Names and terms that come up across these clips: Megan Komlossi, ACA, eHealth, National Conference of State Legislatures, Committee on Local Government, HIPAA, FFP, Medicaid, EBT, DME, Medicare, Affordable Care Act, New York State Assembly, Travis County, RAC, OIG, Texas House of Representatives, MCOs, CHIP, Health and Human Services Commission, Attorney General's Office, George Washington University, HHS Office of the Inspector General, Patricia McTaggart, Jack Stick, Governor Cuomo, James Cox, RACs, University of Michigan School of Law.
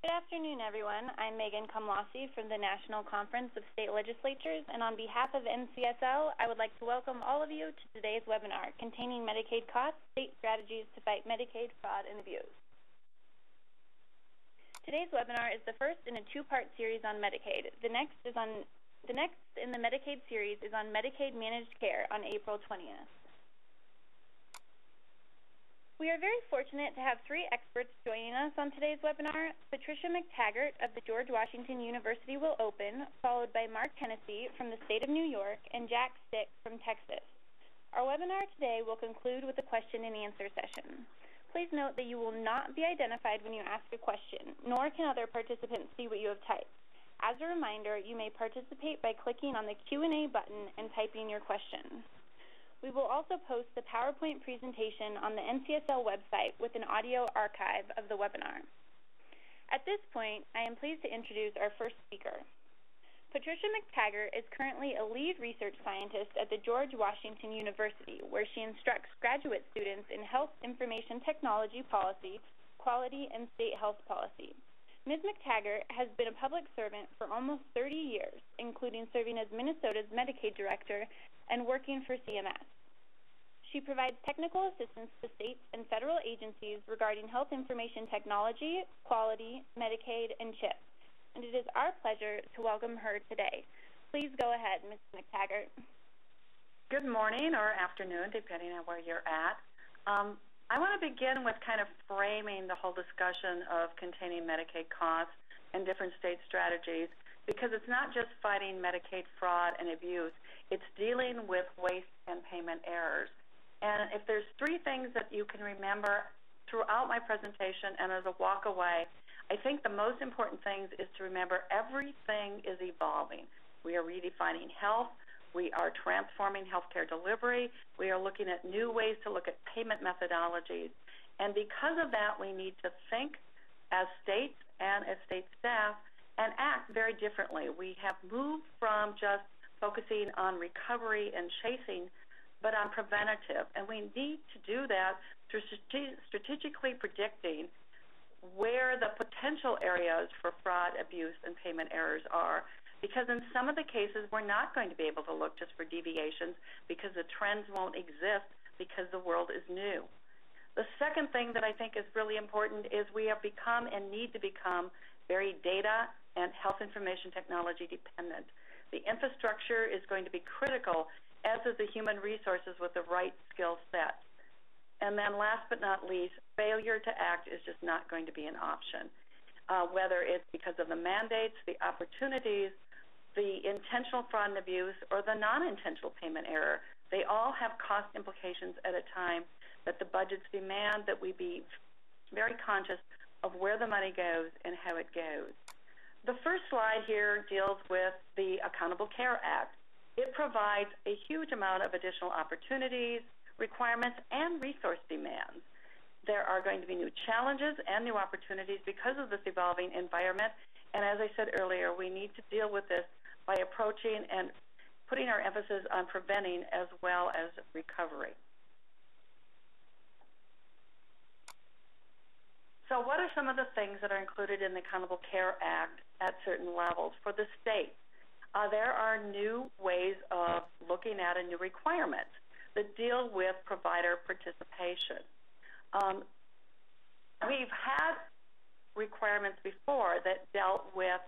Good afternoon, everyone. I'm Megan Komlossi from the National Conference of State Legislatures, and on behalf of NCSL, I would like to welcome all of you to today's webinar containing Medicaid costs, state strategies to fight Medicaid fraud and abuse. Today's webinar is the first in a two-part series on Medicaid. The next in the Medicaid series is on Medicaid managed care on April 20th. We are very fortunate to have three experts joining us on today's webinar. Patricia McTaggart of the George Washington University will open, followed by Mark Hennessy from the state of New York and Jack Stick from Texas. Our webinar today will conclude with a question and answer session. Please note that you will not be identified when you ask a question, nor can other participants see what you have typed. As a reminder, you may participate by clicking on the Q&A button and typing your question. We will also post the PowerPoint presentation on the NCSL website with an audio archive of the webinar. At this point, I am pleased to introduce our first speaker. Patricia McTaggart is currently a lead research scientist at the George Washington University, where she instructs graduate students in health information technology policy, quality, and state health policy. Ms. McTaggart has been a public servant for almost 30 years, including serving as Minnesota's Medicaid director and working for CMS. She provides technical assistance to states and federal agencies regarding health information technology, quality, Medicaid, and CHIP. And it is our pleasure to welcome her today. Please go ahead, Ms. McTaggart. Good morning or afternoon, depending on where you're at. I want to begin with kind of framing the whole discussion of containing Medicaid costs and different state strategies, because it's not just fighting Medicaid fraud and abuse, it's dealing with waste and payment errors. And if there's three things that you can remember throughout my presentation and as a walk away, I think the most important thing is to remember everything is evolving. We are redefining health. We are transforming healthcare delivery. We are looking at new ways to look at payment methodologies. And because of that, we need to think as states and as state staff and act very differently. We have moved from just focusing on recovery and chasing, but on preventative. And we need to do that through strategically predicting where the potential areas for fraud, abuse, and payment errors are, because in some of the cases we're not going to be able to look just for deviations because the trends won't exist because the world is new. The second thing that I think is really important is we have become and need to become very data and health information technology dependent. The infrastructure is going to be critical, as is the human resources with the right skill set. And then last but not least, failure to act is just not going to be an option, whether it's because of the mandates, the opportunities, the intentional fraud and abuse, or the non-intentional payment error. They all have cost implications at a time that the budgets demand that we be very conscious of where the money goes and how it goes. The first slide here deals with the Affordable Care Act. It provides a huge amount of additional opportunities, requirements, and resource demands. There are going to be new challenges and new opportunities because of this evolving environment, and as I said earlier, we need to deal with this by approaching and putting our emphasis on preventing as well as recovery. So what are some of the things that are included in the Affordable Care Act at certain levels? For the state, there are new ways of looking at a new requirement that deal with provider participation. We've had requirements before that dealt with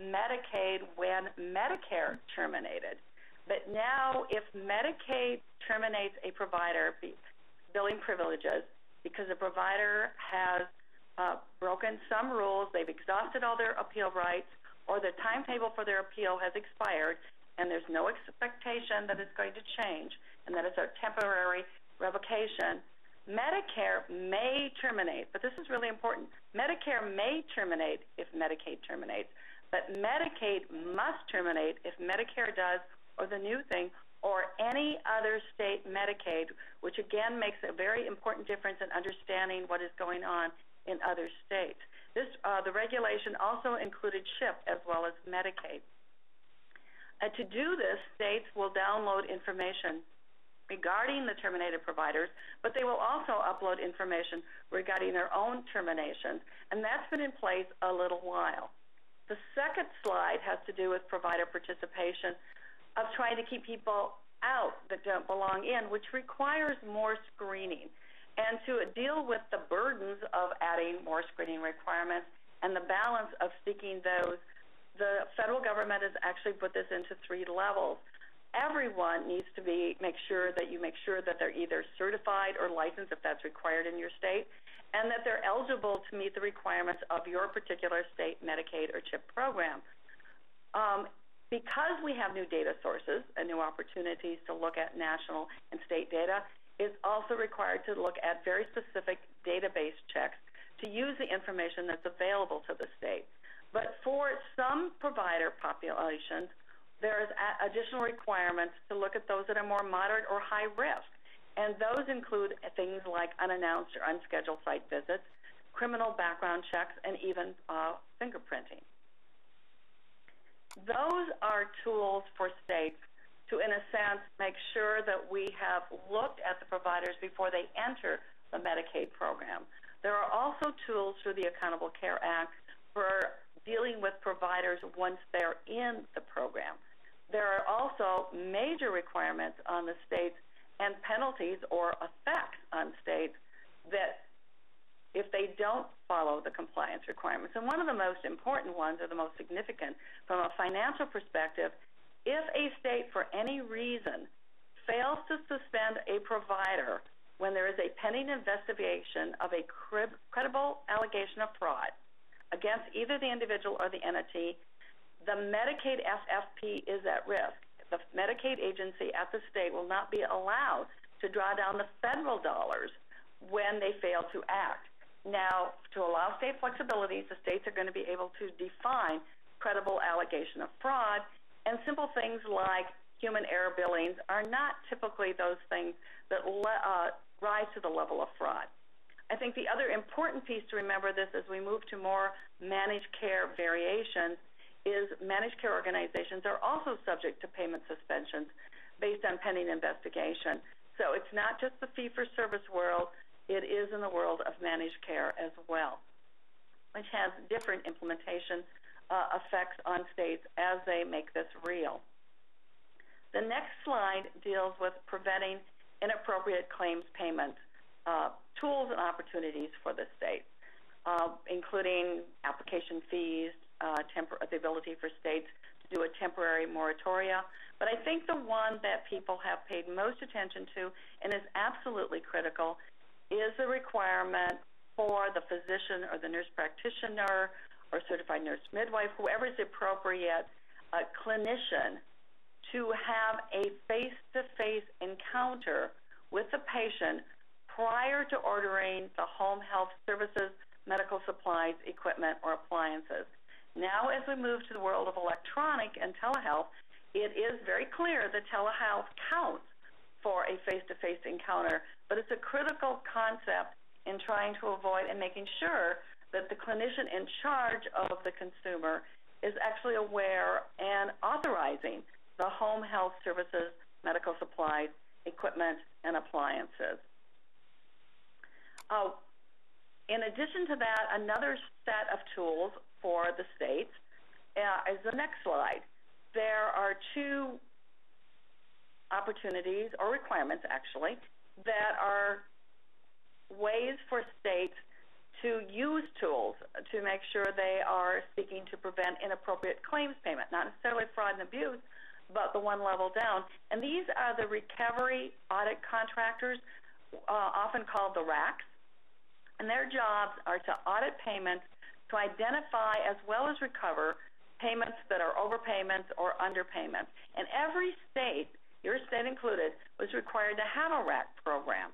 Medicaid when Medicare terminated. But now if Medicaid terminates a provider billing privileges because the provider has broken some rules, they've exhausted all their appeal rights, or the timetable for their appeal has expired, and there's no expectation that it's going to change, and that it's a temporary revocation, Medicare may terminate, but this is really important. Medicare may terminate if Medicaid terminates, but Medicaid must terminate if Medicare does, or the new thing, or any other state Medicaid, which again makes a very important difference in understanding what is going on in other states. The regulation also included CHIP as well as Medicaid. To do this, states will download information regarding the terminated providers, but they will also upload information regarding their own terminations, and that's been in place a little while. The second slide has to do with provider participation, of trying to keep people out that don't belong in, which requires more screening, and to deal with the burdens of adding more screening requirements and the balance of seeking those. The federal government has actually put this into 3 levels. Everyone needs to make sure that they're either certified or licensed, if that's required in your state, and that they're eligible to meet the requirements of your particular state Medicaid or CHIP program. Because we have new data sources and new opportunities to look at national and state data, it's also required to look at very specific database checks to use the information that's available to the state. But for some provider populations, there is additional requirements to look at those that are more moderate or high risk, and those include things like unannounced or unscheduled site visits, criminal background checks, and even fingerprinting. Those are tools for states to, in a sense, make sure that we have looked at the providers before they enter the Medicaid program. There are also tools through the Affordable Care Act for dealing with providers once they're in the program. There are also major requirements on the states and penalties or effects on states that if they don't follow the compliance requirements. And one of the most important ones, or the most significant from a financial perspective, if a state for any reason fails to suspend a provider when there is a pending investigation of a credible allegation of fraud against either the individual or the entity, the Medicaid FFP is at risk. The Medicaid agency at the state will not be allowed to draw down the federal dollars when they fail to act. Now, to allow state flexibilities, the states are going to be able to define credible allegation of fraud, and simple things like human error billings are not typically those things that rise to the level of fraud. I think the other important piece to remember this as we move to more managed care variations is managed care organizations are also subject to payment suspensions based on pending investigation. So it's not just the fee-for-service world, it is in the world of managed care as well, which has different implementation effects on states as they make this real. The next slide deals with preventing inappropriate claims payments. Tools and opportunities for the state, including application fees, the ability for states to do a temporary moratoria. But I think the one that people have paid most attention to and is absolutely critical is the requirement for the physician or the nurse practitioner or certified nurse midwife, whoever is appropriate, a clinician, to have a face-to-face encounter with the patient prior to ordering the home health services, medical supplies, equipment, or appliances. Now, as we move to the world of electronic and telehealth, it is very clear that telehealth counts for a face-to-face encounter, but it's a critical concept in trying to avoid and making sure that the clinician in charge of the consumer is actually aware and authorizing the home health services, medical supplies, equipment, and appliances. In addition to that, another set of tools for the states is the next slide. There are 2 opportunities, or requirements actually, that are ways for states to use tools to make sure they are seeking to prevent inappropriate claims payment, not necessarily fraud and abuse, but the one level down. And these are the recovery audit contractors, often called the RACs. And their jobs are to audit payments to identify as well as recover payments that are overpayments or underpayments. And every state, your state included, was required to have a RAC program.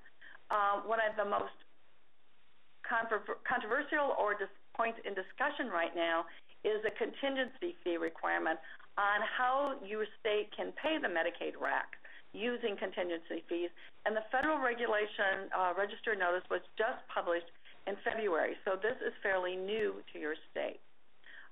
One of the most controversial or points in discussion right now is a contingency fee requirement on how your state can pay the Medicaid RAC using contingency fees. And the federal regulation register notice was just published in February, so this is fairly new to your state.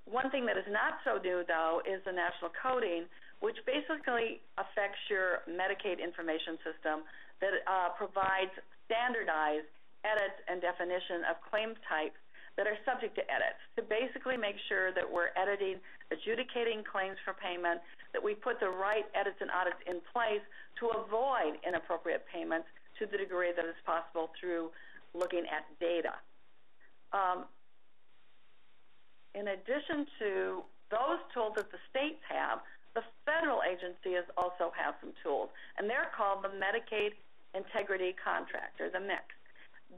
One thing that is not so new, though, is the national coding, which basically affects your Medicaid information system that provides standardized edits and definition of claim types that are subject to edits, to basically make sure that we're adjudicating claims for payment, that we put the right edits and audits in place to avoid inappropriate payments to the degree that is possible through looking at data. In addition to those tools that the states have, the federal agencies also have some tools, and they're called the Medicaid Integrity Contract, or the MIX.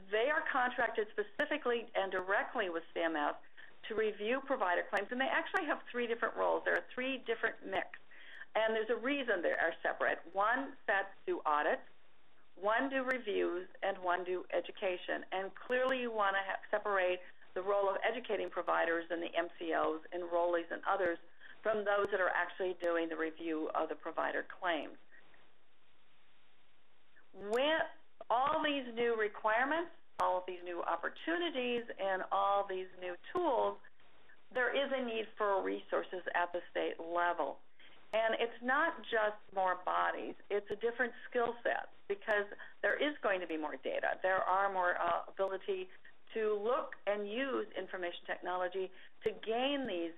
They are contracted specifically and directly with CMS to review provider claims, and they actually have three different roles. There are three different MICs, and there's a reason they are separate. One sets do audits, one do reviews, and one do education. And clearly you want to separate the role of educating providers and the MCOs, enrollees, and others from those that are actually doing the review of the provider claims. When all these new requirements, all of these new opportunities, and all these new tools, there is a need for resources at the state level. And it's not just more bodies, it's a different skill set, because there is going to be more data. There are more ability to look and use information technology to gain these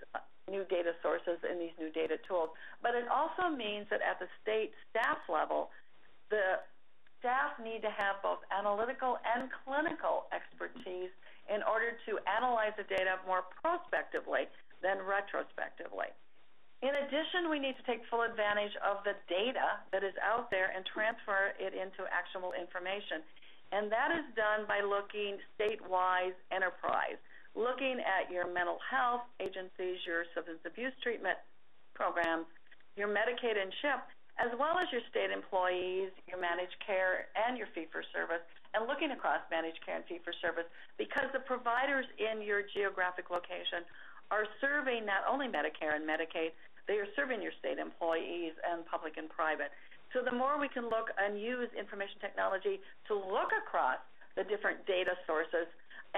new data sources and these new data tools. But it also means that at the state staff level, the staff need to have both analytical and clinical expertise in order to analyze the data more prospectively than retrospectively. In addition, we need to take full advantage of the data that is out there and transfer it into actionable information. And that is done by looking state-wise enterprise, looking at your mental health agencies, your substance abuse treatment programs, your Medicaid and CHIP, as well as your state employees, your managed care, and your fee-for-service, and looking across managed care and fee-for-service, because the providers in your geographic location are serving not only Medicare and Medicaid, they are serving your state employees and public and private. So the more we can look and use information technology to look across the different data sources,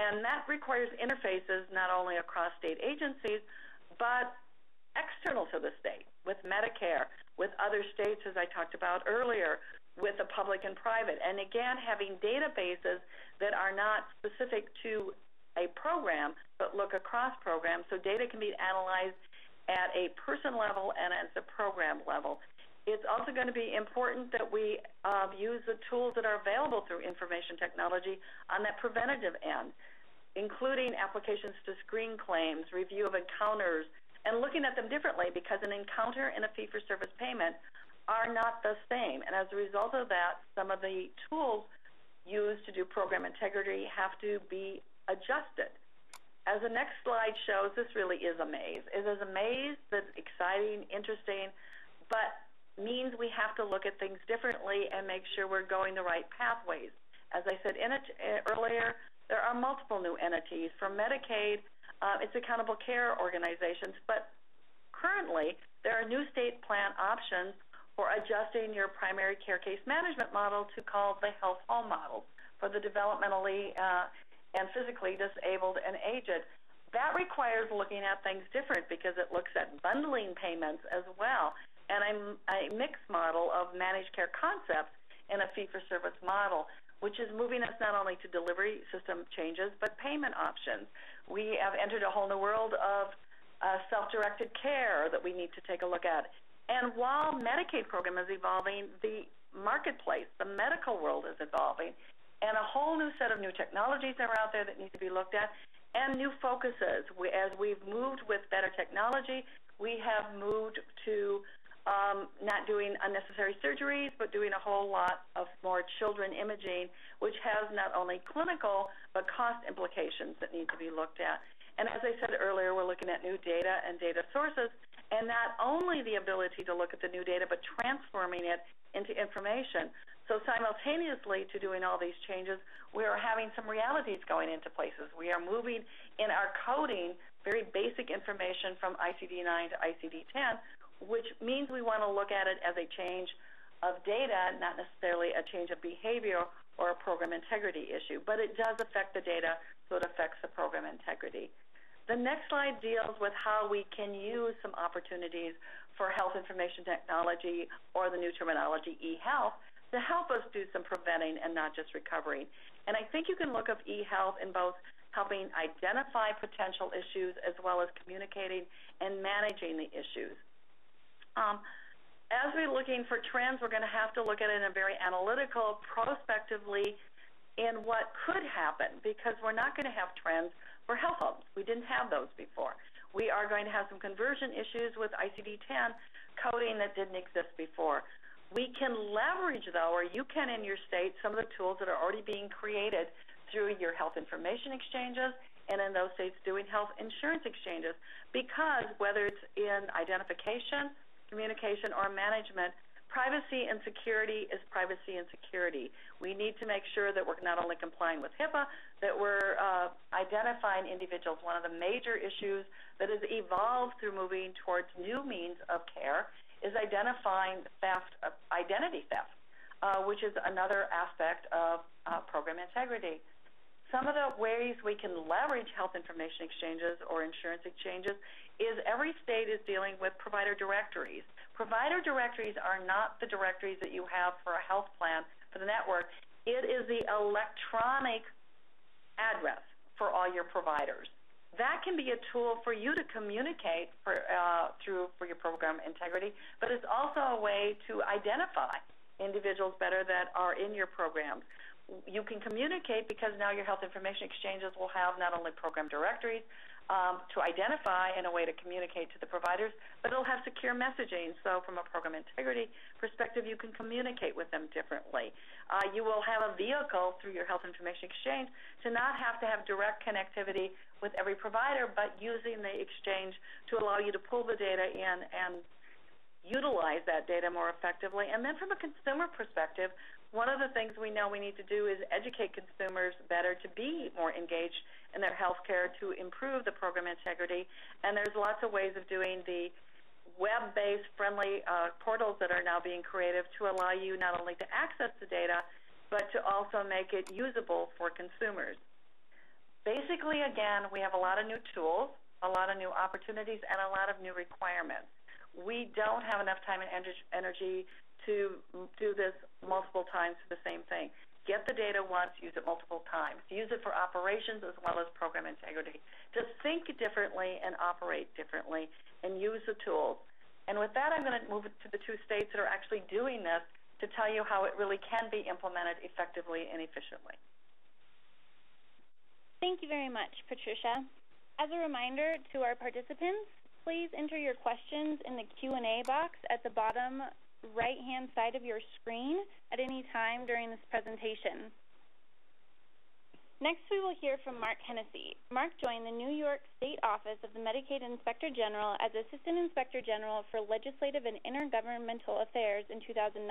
and that requires interfaces not only across state agencies, but external to the state, with Medicare, with other states, as I talked about earlier, with the public and private. And again, having databases that are not specific to a program, but look across programs, so data can be analyzed at a person level and at the program level. It's also going to be important that we use the tools that are available through information technology on that preventative end, including applications to screen claims, review of encounters, and looking at them differently, because an encounter and a fee-for-service payment are not the same. And as a result of that, some of the tools used to do program integrity have to be adjusted. As the next slide shows, this really is a maze. It is a maze that's exciting, interesting, but means we have to look at things differently and make sure we're going the right pathways. As I said earlier, there are multiple new entities. For Medicaid, it's accountable care organizations, but currently there are new state plan options for adjusting your primary care case management model to call the health home model for the developmentally and physically disabled and aged. That requires looking at things different, because it looks at bundling payments as well, and a mixed model of managed care concepts and a fee-for-service model, which is moving us not only to delivery system changes, but payment options. We have entered a whole new world of self-directed care that we need to take a look at. And while Medicaid program is evolving, the marketplace, the medical world is evolving, and a whole new set of new technologies that are out there that need to be looked at, and new focuses. As we've moved with better technology, we have moved to not doing unnecessary surgeries, but doing a whole lot of more children imaging, which has not only clinical but cost implications that need to be looked at. And as I said earlier, we're looking at new data and data sources, and not only the ability to look at the new data, but transforming it into information. So simultaneously to doing all these changes, we are having some realities going into places. We are moving in our coding very basic information from ICD-9 to ICD-10, which means we want to look at it as a change of data, not necessarily a change of behavior or a program integrity issue, but it does affect the data, so it affects the program integrity. The next slide deals with how we can use some opportunities for health information technology, or the new terminology, eHealth, to help us do some preventing and not just recovering. And I think you can look up eHealth in both helping identify potential issues as well as communicating and managing the issues. As we're looking for trends, we're going to have to look at it in a very analytical, prospectively, in what could happen, because we're not going to have trends for health homes. We didn't have those before. We are going to have some conversion issues with ICD-10 coding that didn't exist before. We can leverage, though, or you can in your state, some of the tools that are already being created through your health information exchanges, and in those states doing health insurance exchanges, because whether it's in identification, communication, or management, privacy and security is privacy and security. We need to make sure that we're not only complying with HIPAA, that we're identifying individuals. One of the major issues that has evolved through moving towards new means of care is identifying theft, identity theft, which is another aspect of program integrity. Some of the ways we can leverage health information exchanges or insurance exchanges is every state is dealing with provider directories. Provider directories are not the directories that you have for a health plan for the network. It is the electronic address for all your providers. That can be a tool for you to communicate for your program integrity, but it's also a way to identify individuals better that are in your programs. You can communicate because now your health information exchanges will have not only program directories to identify and a way to communicate to the providers, but it'll have secure messaging. So from a program integrity perspective, you can communicate with them differently. You will have a vehicle through your health information exchange to not have to have direct connectivity with every provider, but using the exchange to allow you to pull the data in and utilize that data more effectively. And then from a consumer perspective, one of the things we know we need to do is educate consumers better to be more engaged in their health care to improve the program integrity. And there's lots of ways of doing the web-based friendly portals that are now being created to allow you not only to access the data, but to also make it usable for consumers. Basically, again, we have a lot of new tools, a lot of new opportunities, and a lot of new requirements. We don't have enough time and energy to do this multiple times for the same thing. Get the data once, use it multiple times. Use it for operations as well as program integrity. Just think differently and operate differently and use the tools. And with that, I'm going to move to the two states that are actually doing this to tell you how it really can be implemented effectively and efficiently. Thank you very much, Patricia. As a reminder to our participants, please enter your questions in the Q&A box at the bottom right-hand side of your screen at any time during this presentation. Next, we will hear from Mark Hennessy. Mark joined the New York State Office of the Medicaid Inspector General as Assistant Inspector General for Legislative and Intergovernmental Affairs in 2009.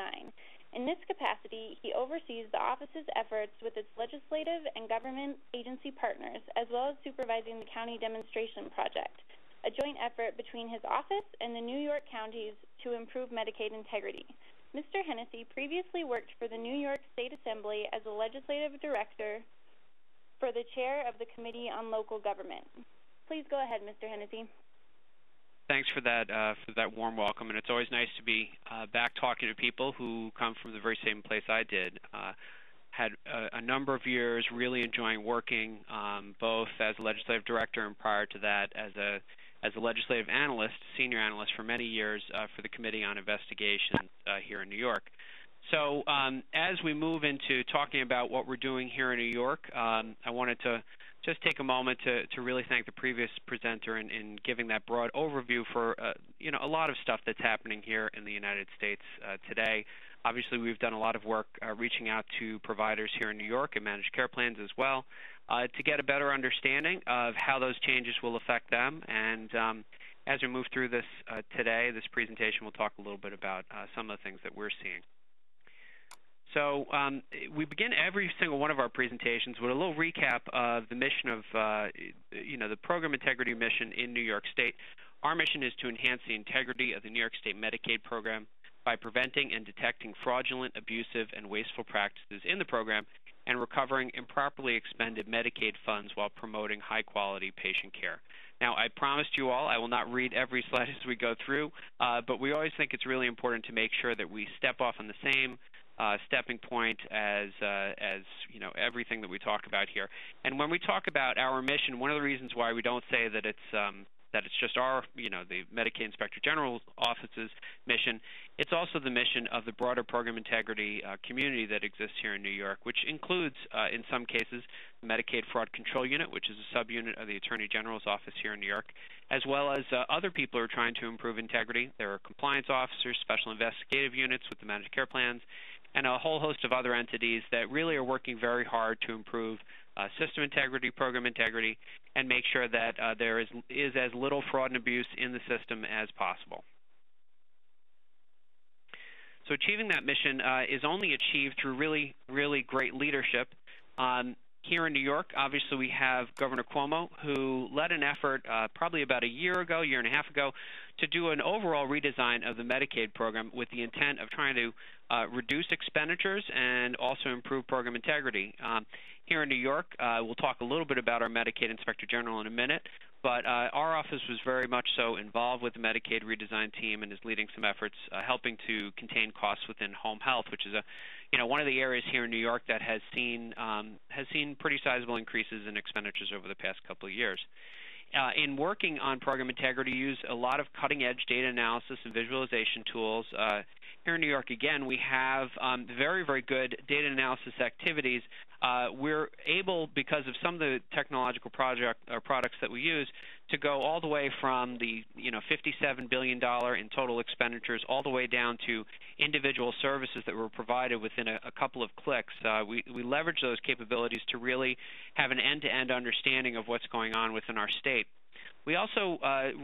In this capacity, he oversees the office's efforts with its legislative and government agency partners, as well as supervising the county demonstration project, a joint effort between his office and the New York counties to improve Medicaid integrity. Mr. Hennessy previously worked for the New York State Assembly as a legislative director for the chair of the Committee on Local Government. Please go ahead, Mr. Hennessy. Thanks for that warm welcome, and it's always nice to be back talking to people who come from the very same place I did. Had a number of years really enjoying working both as a legislative director and prior to that as a legislative analyst, senior analyst for many years for the Committee on Investigations here in New York. So as we move into talking about what we're doing here in New York, I wanted to just take a moment to really thank the previous presenter in giving that broad overview for a lot of stuff that's happening here in the United States today. Obviously, we've done a lot of work reaching out to providers here in New York and managed care plans as well to get a better understanding of how those changes will affect them. And as we move through this today, this presentation, we'll talk a little bit about some of the things that we're seeing. So we begin every single one of our presentations with a little recap of the mission of, the program integrity mission in New York State. Our mission is to enhance the integrity of the New York State Medicaid program by preventing and detecting fraudulent, abusive, and wasteful practices in the program and recovering improperly expended Medicaid funds while promoting high-quality patient care. Now, I promised you all I will not read every slide as we go through, but we always think it's really important to make sure that we step off on the same stepping point as you know, everything that we talk about here. And when we talk about our mission, one of the reasons why we don't say that it's just our, you know, the Medicaid Inspector General's Office's mission. It's also the mission of the broader program integrity community that exists here in New York, which includes, in some cases, the Medicaid Fraud Control Unit, which is a subunit of the Attorney General's Office here in New York, as well as other people who are trying to improve integrity. There are compliance officers, special investigative units with the managed care plans, and a whole host of other entities that really are working very hard to improve system integrity, program integrity, and make sure that there is as little fraud and abuse in the system as possible. So achieving that mission is only achieved through really, really great leadership. Here in New York, obviously, we have Governor Cuomo, who led an effort probably about a year and a half ago, to do an overall redesign of the Medicaid program with the intent of trying to reduce expenditures and also improve program integrity. Here in New York, we'll talk a little bit about our Medicaid Inspector General in a minute, but our office was very much so involved with the Medicaid redesign team and is leading some efforts helping to contain costs within home health, which is a one of the areas here in New York that has seen pretty sizable increases in expenditures over the past couple of years. In working on program integrity, use a lot of cutting-edge data analysis and visualization tools. Here in New York, again, we have very, very good data analysis activities. We're able, because of some of the technological products that we use, to go all the way from the $57 billion in total expenditures all the way down to individual services that were provided within a couple of clicks. We leverage those capabilities to really have an end-to-end understanding of what's going on within our state. We also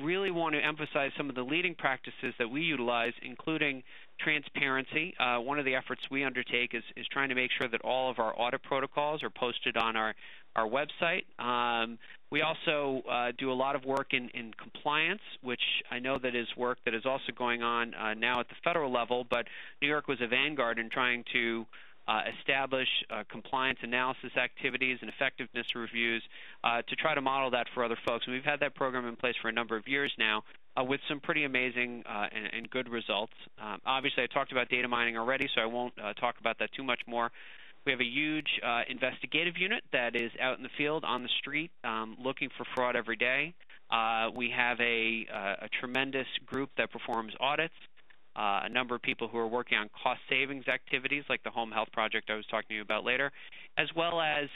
really want to emphasize some of the leading practices that we utilize, including transparency. One of the efforts we undertake is trying to make sure that all of our audit protocols are posted on our website. We also do a lot of work in compliance, which I know that is work that is also going on now at the federal level, but New York was a vanguard in trying to establish compliance analysis activities and effectiveness reviews to try to model that for other folks. And we've had that program in place for a number of years now with some pretty amazing and good results. Obviously, I talked about data mining already, so I won't talk about that too much more. We have a huge investigative unit that is out in the field, on the street, looking for fraud every day. We have a tremendous group that performs audits. A number of people who are working on cost savings activities like the home health project I was talking to you about later, as well as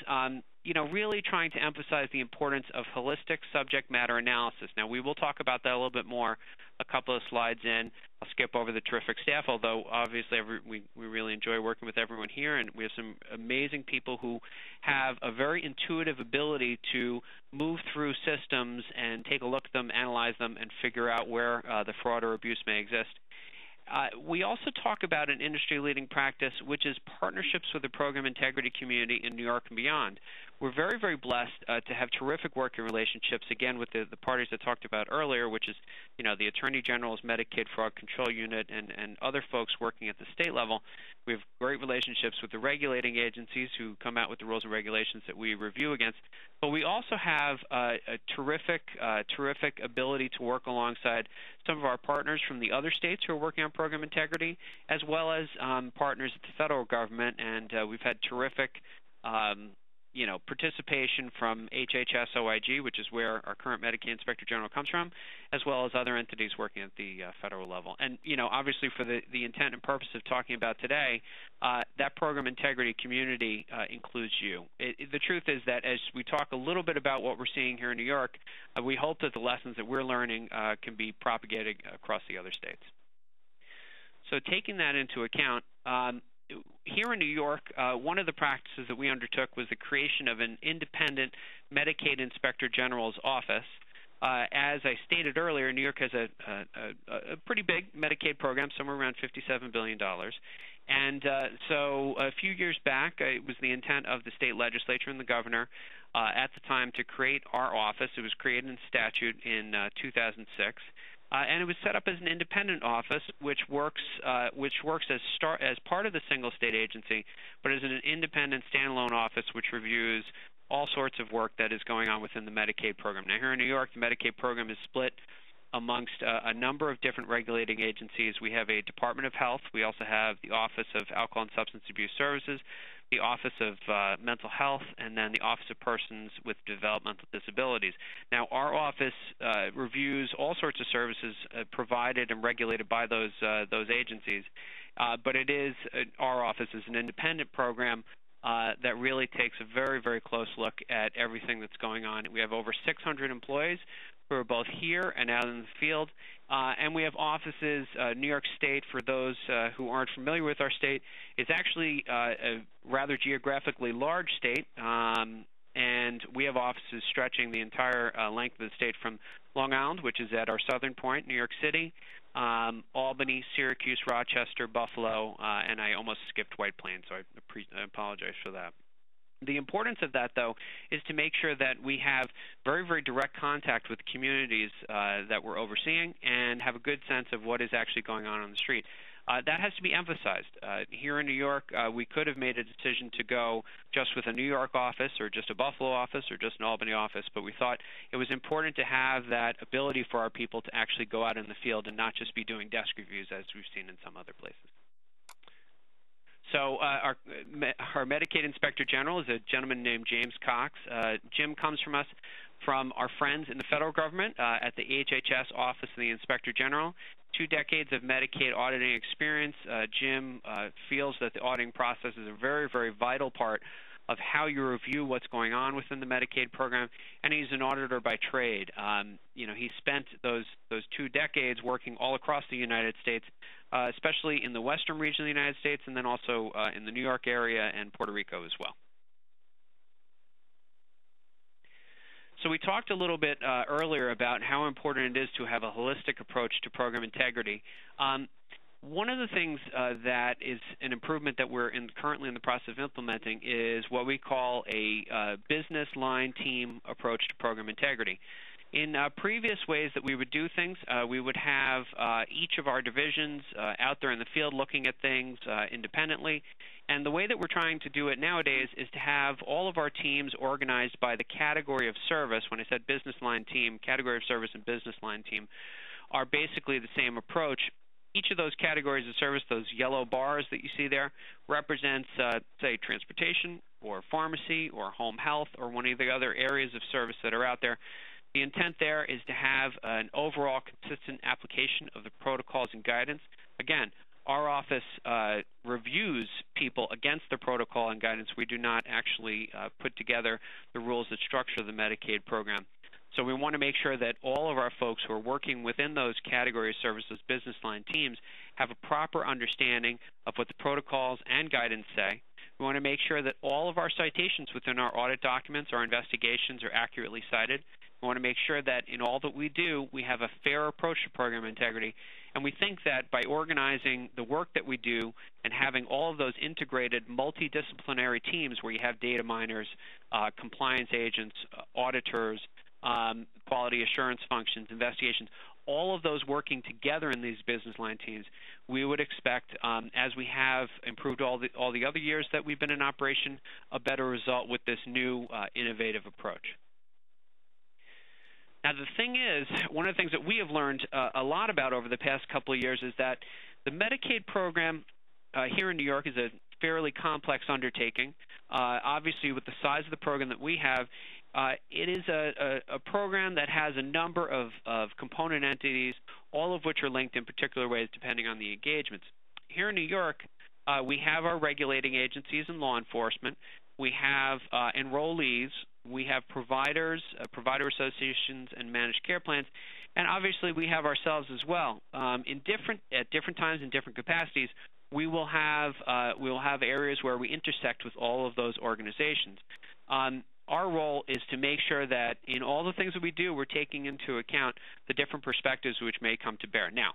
really trying to emphasize the importance of holistic subject matter analysis. Now, we will talk about that a little bit more a couple of slides in. I'll skip over the terrific staff, although obviously we really enjoy working with everyone here, and we have some amazing people who have a very intuitive ability to move through systems and take a look at them, analyze them, and figure out where the fraud or abuse may exist. We also talk about an industry-leading practice, which is partnerships with the program integrity community in New York and beyond. We're very, very blessed to have terrific working relationships, again, with the parties I talked about earlier, which is, the Attorney General's Medicaid Fraud Control Unit and other folks working at the state level. We have great relationships with the regulating agencies who come out with the rules and regulations that we review against. But we also have a terrific ability to work alongside some of our partners from the other states who are working on program integrity, as well as partners at the federal government. And we've had terrific participation from HHS OIG, which is where our current Medicaid Inspector General comes from, as well as other entities working at the federal level. And, obviously for the intent and purpose of talking about today, that program integrity community includes you. The truth is that as we talk a little bit about what we're seeing here in New York, we hope that the lessons that we're learning can be propagated across the other states. So taking that into account, here in New York, one of the practices that we undertook was the creation of an independent Medicaid Inspector General's office. As I stated earlier, New York has a pretty big Medicaid program, somewhere around $57 billion. And so a few years back, it was the intent of the state legislature and the governor at the time to create our office. It was created in statute in 2006. And it was set up as an independent office, which works as part of the single state agency, but as an independent standalone office which reviews all sorts of work that is going on within the Medicaid program. Now, here in New York, the Medicaid program is split amongst a number of different regulating agencies. We have a Department of Health. We also have the Office of Alcohol and Substance Abuse Services, the Office of Mental Health, and then the Office of Persons with Developmental Disabilities. Now, our office reviews all sorts of services provided and regulated by those agencies, but it is our office is an independent program that really takes a very, very close look at everything that's going on. We have over 600 employees who are both here and out in the field, and we have offices. New York State, for those who aren't familiar with our state, is actually a rather geographically large state, and we have offices stretching the entire length of the state from Long Island, which is at our southern point, New York City, Albany, Syracuse, Rochester, Buffalo, and I almost skipped White Plains, so I apologize for that. The importance of that, though, is to make sure that we have very, very direct contact with the communities that we're overseeing and have a good sense of what is actually going on the street. That has to be emphasized. Here in New York, we could have made a decision to go just with a New York office or just a Buffalo office or just an Albany office, but we thought it was important to have that ability for our people to actually go out in the field and not just be doing desk reviews as we've seen in some other places. So our Medicaid Inspector General is a gentleman named James Cox. Jim comes from us from our friends in the federal government at the HHS Office of the Inspector General. 2 decades of Medicaid auditing experience. Jim feels that the auditing process is a very, very vital part of how you review what's going on within the Medicaid program, and he's an auditor by trade. You know, he spent those 2 decades working all across the United States, especially in the western region of the United States, and then also in the New York area and Puerto Rico as well. So we talked a little bit earlier about how important it is to have a holistic approach to program integrity. One of the things that is an improvement that we're currently in the process of implementing is what we call a business line team approach to program integrity. In previous ways that we would do things, we would have each of our divisions out there in the field looking at things independently. And the way that we're trying to do it nowadays is to have all of our teams organized by the category of service. When I said business line team, category of service and business line team are basically the same approach. Each of those categories of service, those yellow bars that you see there, represents, say, transportation or pharmacy or home health or one of the other areas of service that are out there. The intent there is to have an overall consistent application of the protocols and guidance. Again, our office reviews people against the protocol and guidance. We do not actually put together the rules that structure the Medicaid program. So we want to make sure that all of our folks who are working within those category of services, business line teams, have a proper understanding of what the protocols and guidance say. We want to make sure that all of our citations within our audit documents, our investigations, are accurately cited. We want to make sure that in all that we do, we have a fair approach to program integrity. And we think that by organizing the work that we do and having all of those integrated multidisciplinary teams where you have data miners, compliance agents, auditors, quality assurance functions, investigations, all of those working together in these business line teams, we would expect, as we have improved all the other years that we've been in operation, a better result with this new innovative approach. Now, the thing is, one of the things that we have learned a lot about over the past couple of years is that the Medicaid program here in New York is a fairly complex undertaking. Obviously, with the size of the program that we have, it is a program that has a number of component entities, all of which are linked in particular ways depending on the engagements. Here in New York, we have our regulating agencies and law enforcement. We have enrollees. We have providers, provider associations, and managed care plans, and obviously we have ourselves as well. At different times in different capacities, we will have areas where we intersect with all of those organizations. Our role is to make sure that in all the things that we do, we're taking into account the different perspectives which may come to bear. Now,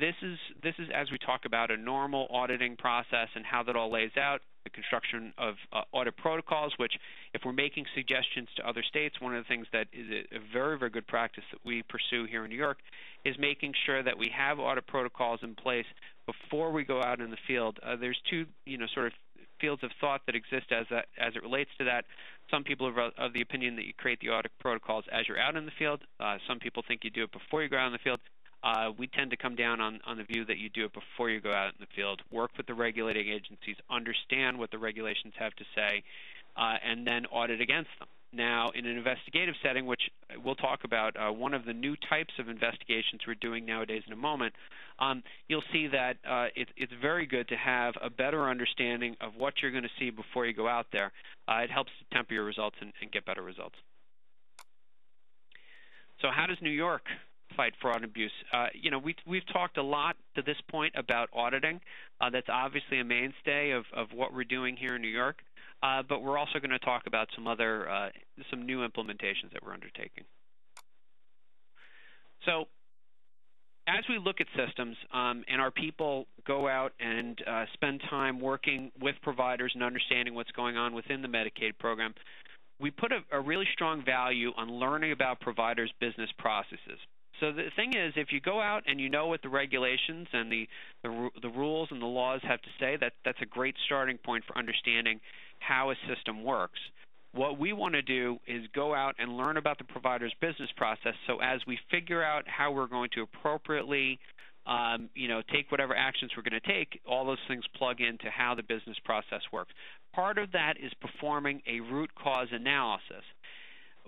this is as we talk about a normal auditing process and how that all lays out, the construction of audit protocols, which if we're making suggestions to other states, one of the things that is a very, very good practice that we pursue here in New York is making sure that we have audit protocols in place before we go out in the field. There's two, you know, sort of fields of thought that exist as it relates to that. Some people are of the opinion that you create the audit protocols as you're out in the field. Some people think you do it before you go out in the field. We tend to come down on the view that you do it before you go out in the field, work with the regulating agencies, understand what the regulations have to say, and then audit against them. Now, in an investigative setting, which we'll talk about, one of the new types of investigations we're doing nowadays in a moment, you'll see that it's very good to have a better understanding of what you're going to see before you go out there. It helps to temper your results and get better results. So how does New York fight fraud and abuse? You know, we've talked a lot to this point about auditing. That's obviously a mainstay of what we're doing here in New York. But we're also going to talk about some other, some new implementations that we're undertaking. So as we look at systems and our people go out and spend time working with providers and understanding what's going on within the Medicaid program, we put a really strong value on learning about providers' business processes. So the thing is, if you go out and you know what the regulations and the rules and the laws have to say, that's a great starting point for understanding how a system works. What we want to do is go out and learn about the provider's business process, so as we figure out how we're going to appropriately you know, take whatever actions we're going to take, all those things plug into how the business process works. Part of that is performing a root cause analysis.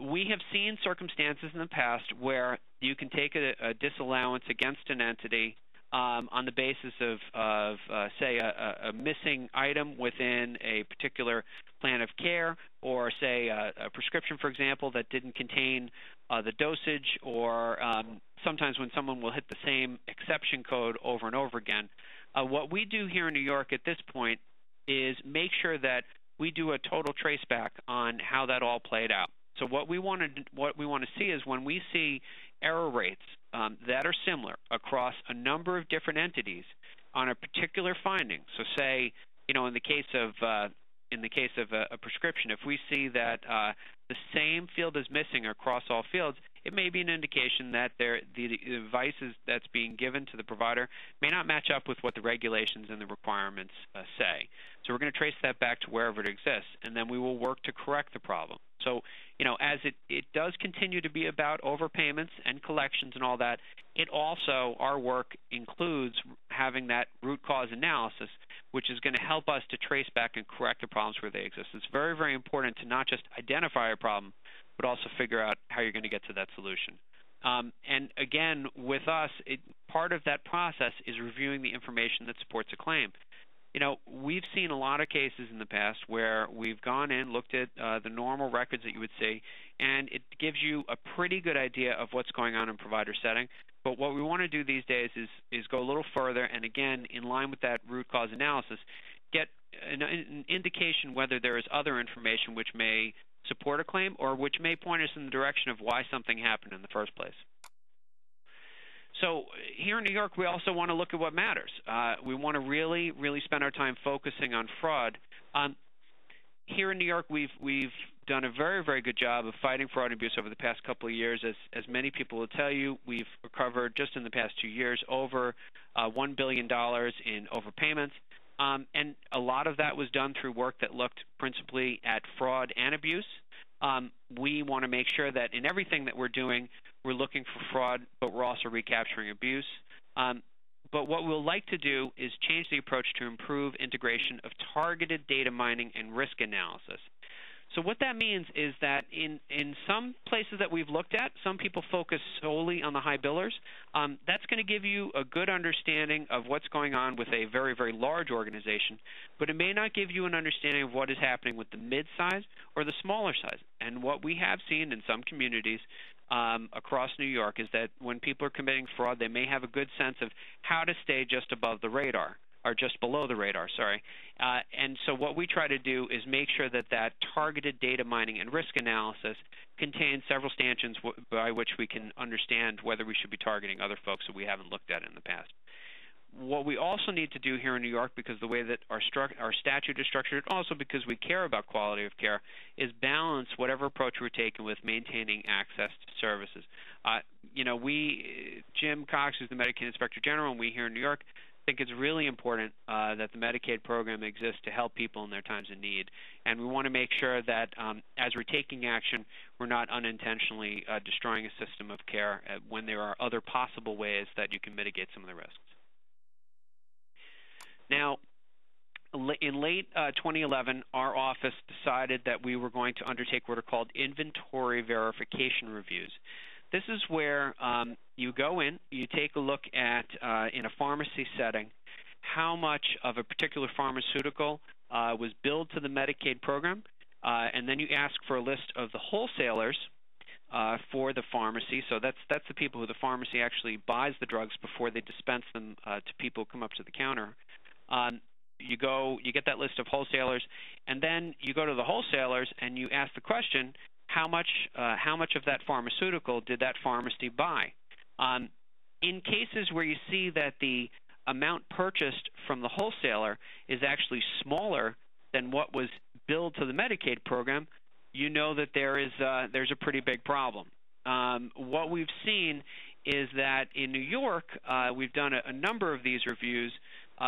We have seen circumstances in the past where you can take a disallowance against an entity on the basis of say, a missing item within a particular plan of care, or, say, a prescription, for example, that didn't contain the dosage, or sometimes when someone will hit the same exception code over and over again. What we do here in New York at this point is make sure that we do a total traceback on how that all played out. So what we want to see is, when we see error rates that are similar across a number of different entities on a particular finding. So, say, you know, in the case of a prescription, if we see that the same field is missing across all fields, it may be an indication that the advice that's being given to the provider may not match up with what the regulations and the requirements say. So we're going to trace that back to wherever it exists, and then we will work to correct the problem. So, you know, as it does continue to be about overpayments and collections and all that, it also, our work includes having that root cause analysis, which is going to help us to trace back and correct the problems where they exist. It's very, very important to not just identify a problem, but also figure out how you're going to get to that solution. And again, with us, part of that process is reviewing the information that supports a claim. You know, we've seen a lot of cases in the past where we've gone in, looked at the normal records that you would see, and it gives you a pretty good idea of what's going on in provider setting. But what we want to do these days is go a little further, and again, in line with that root cause analysis, get an indication whether there is other information which may support a claim or which may point us in the direction of why something happened in the first place. So here in New York, we also want to look at what matters. We want to really, really spend our time focusing on fraud. Here in New York, we've done a very, very good job of fighting fraud and abuse over the past couple of years. As many people will tell you, we've recovered just in the past 2 years over $1 billion in overpayments. And a lot of that was done through work that looked principally at fraud and abuse. We want to make sure that in everything that we're doing, we're looking for fraud, but we're also recapturing abuse. But what we'll like to do is change the approach to improve integration of targeted data mining and risk analysis. So what that means is that in some places that we've looked at, some people focus solely on the high billers. That's going to give you a good understanding of what's going on with a very, very large organization, but it may not give you an understanding of what is happening with the mid-size or the smaller size. And what we have seen in some communities across New York is that when people are committing fraud, they may have a good sense of how to stay just above the radar, or just below the radar, sorry. And so what we try to do is make sure that that targeted data mining and risk analysis contains several stanchions by which we can understand whether we should be targeting other folks that we haven't looked at in the past. What we also need to do here in New York, because the way that our statute is structured, also because we care about quality of care, is balance whatever approach we're taking with maintaining access to services. You know, Jim Cox, who's the Medicaid Inspector General, and we here in New York think it's really important that the Medicaid program exists to help people in their times of need. And we want to make sure that as we're taking action, we're not unintentionally destroying a system of care when there are other possible ways that you can mitigate some of the risks. Now, in late 2011, our office decided that we were going to undertake what are called inventory verification reviews. This is where you go in, you take a look at, in a pharmacy setting, how much of a particular pharmaceutical was billed to the Medicaid program, and then you ask for a list of the wholesalers for the pharmacy. So that's the people who the pharmacy actually buys the drugs before they dispense them to people who come up to the counter. You get that list of wholesalers, and then you go to the wholesalers and you ask the question, how much of that pharmaceutical did that pharmacy buy? In cases where you see that the amount purchased from the wholesaler is actually smaller than what was billed to the Medicaid program, you know that there's a pretty big problem. What we've seen is that in New York, we've done a number of these reviews.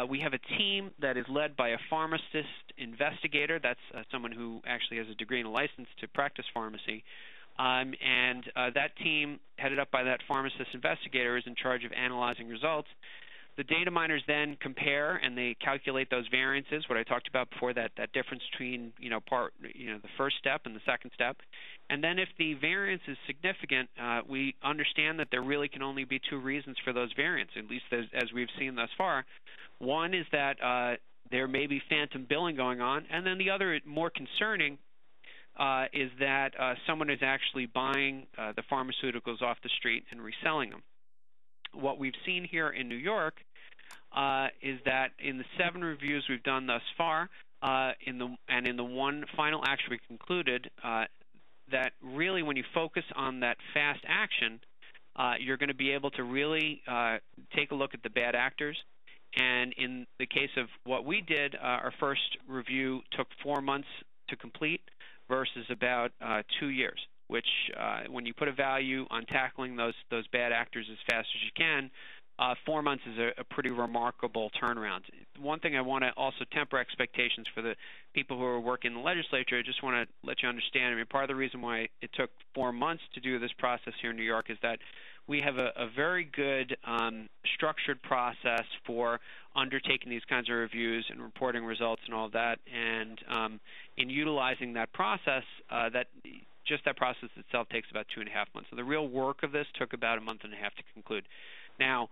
We have a team that is led by a pharmacist investigator. That's someone who actually has a degree and a license to practice pharmacy. That team, headed up by that pharmacist investigator, is in charge of analyzing results. The data miners then compare and they calculate those variances, what I talked about before, that difference between the first step and the second step. And then if the variance is significant, we understand that there really can only be two reasons for those variances, at least as we've seen thus far. One is that there may be phantom billing going on, and then the other, more concerning, is that someone is actually buying the pharmaceuticals off the street and reselling them. What we've seen here in New York is that in the 7 reviews we've done thus far, in the one final action we concluded that really when you focus on that fast action, you're going to be able to really take a look at the bad actors. And in the case of what we did, our first review took 4 months to complete versus about 2 years, which when you put a value on tackling those bad actors as fast as you can, 4 months is a pretty remarkable turnaround. One thing I want to also temper expectations for the people who are working in the legislature, I just want to let you understand, I mean, part of the reason why it took 4 months to do this process here in New York is that we have a very good structured process for undertaking these kinds of reviews and reporting results and all of that. And in utilizing that process, that process itself takes about 2.5 months. So the real work of this took about 1.5 months to conclude. Now,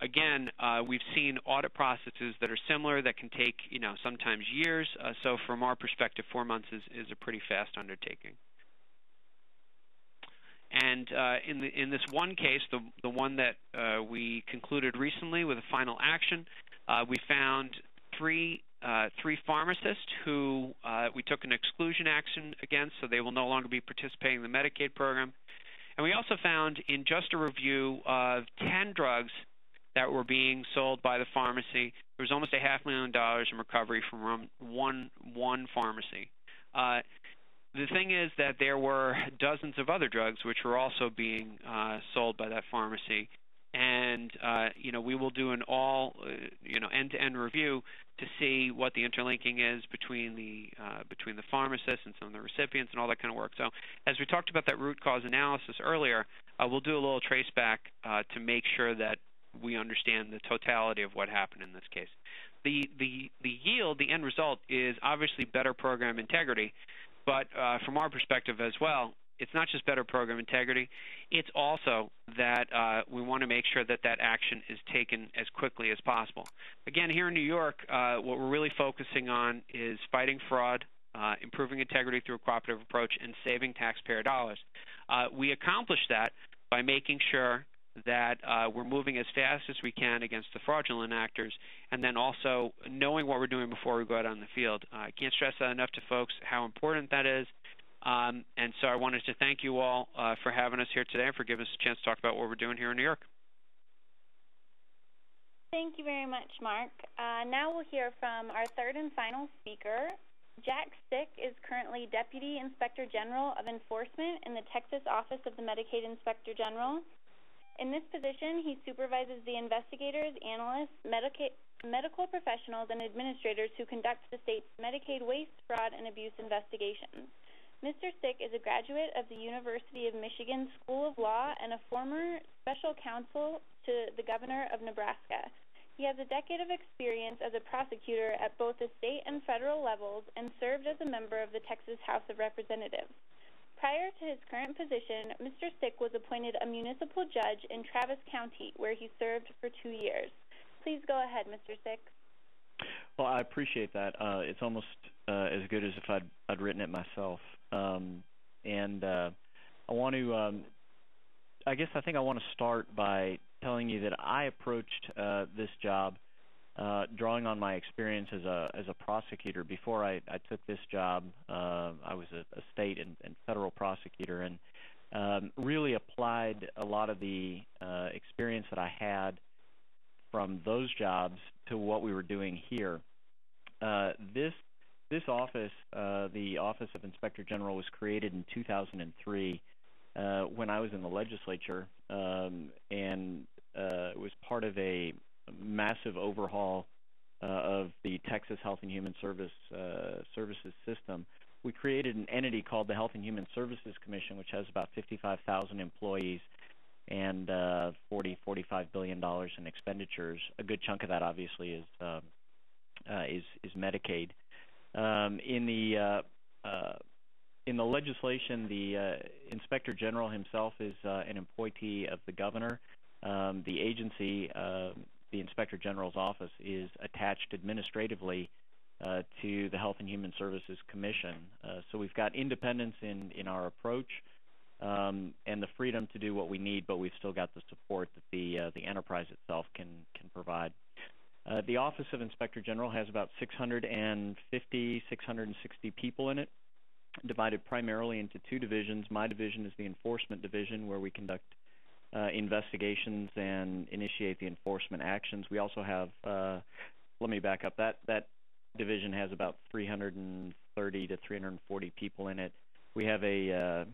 again, we've seen audit processes that are similar that can take, sometimes years. So from our perspective, 4 months is a pretty fast undertaking. And in this one case, the one that we concluded recently with a final action, we found three pharmacists who we took an exclusion action against, so they will no longer be participating in the Medicaid program. And we also found in just a review of 10 drugs that were being sold by the pharmacy, there was almost $500,000 in recovery from one pharmacy. The thing is that there were dozens of other drugs which were also being sold by that pharmacy, and we will do an end-to-end review to see what the interlinking is between the pharmacists and some of the recipients and all that kind of work. So, as we talked about that root cause analysis earlier, we'll do a little trace back to make sure that we understand the totality of what happened in this case. The yield, the end result, is obviously better program integrity. But from our perspective as well, it's not just better program integrity, it's also that we want to make sure that that action is taken as quickly as possible. Again, here in New York, what we're really focusing on is fighting fraud, improving integrity through a cooperative approach, and saving taxpayer dollars. We accomplish that by making sure that we're moving as fast as we can against the fraudulent actors, and then also knowing what we're doing before we go out on the field. I can't stress that enough to folks how important that is, and so I wanted to thank you all for having us here today and for giving us a chance to talk about what we're doing here in New York. Thank you very much, Mark. Now we'll hear from our third and final speaker. Jack Stick is currently Deputy Inspector General of Enforcement in the Texas Office of the Medicaid Inspector General. In this position, he supervises the investigators, analysts, Medicaid medical professionals and administrators who conduct the state's Medicaid waste, fraud, and abuse investigations. Mr. Stick is a graduate of the University of Michigan School of Law and a former special counsel to the governor of Nebraska. He has a decade of experience as a prosecutor at both the state and federal levels and served as a member of the Texas House of Representatives. Prior to his current position, Mr. Stick was appointed a municipal judge in Travis County, where he served for 2 years. Please go ahead, Mr. Stick. Well, I appreciate that. It's almost as good as if I'd written it myself. I want to, I think I want to start by telling you that I approached this job drawing on my experience as a prosecutor. Before I took this job, I was a state and federal prosecutor, and really applied a lot of the experience that I had from those jobs to what we were doing here. This office, the Office of Inspector General, was created in 2003 when I was in the legislature, and was part of a massive overhaul of the Texas Health and Human Services system. We created an entity called the Health and Human Services Commission, which has about 55,000 employees and $45 billion in expenditures. A good chunk of that, obviously, is Medicaid. In the legislation, the Inspector General himself is an appointee of the governor. The agency, the Inspector General's office, is attached administratively to the Health and Human Services Commission. So we've got independence in our approach, and the freedom to do what we need, but we've still got the support that the enterprise itself can provide. The Office of Inspector General has about 660 people in it, divided primarily into two divisions. My division is the Enforcement Division, where we conduct investigations and initiate the enforcement actions. We also have, let me back up, that division has about 330 to 340 people in it. We have a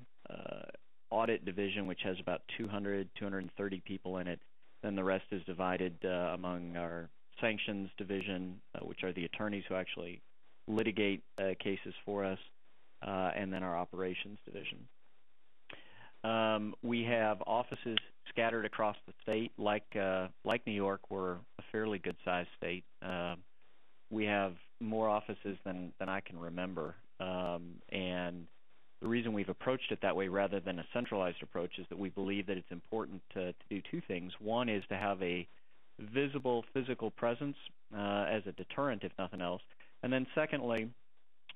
Audit Division, which has about 230 people in it. Then the rest is divided among our Sanctions Division, which are the attorneys who actually litigate cases for us, and then our Operations Division. We have offices scattered across the state. Like New York, we're a fairly good-sized state. We have more offices than I can remember, and the reason we've approached it that way rather than a centralized approach is that we believe that it's important to do two things. One is to have a visible physical presence as a deterrent, if nothing else. And then secondly,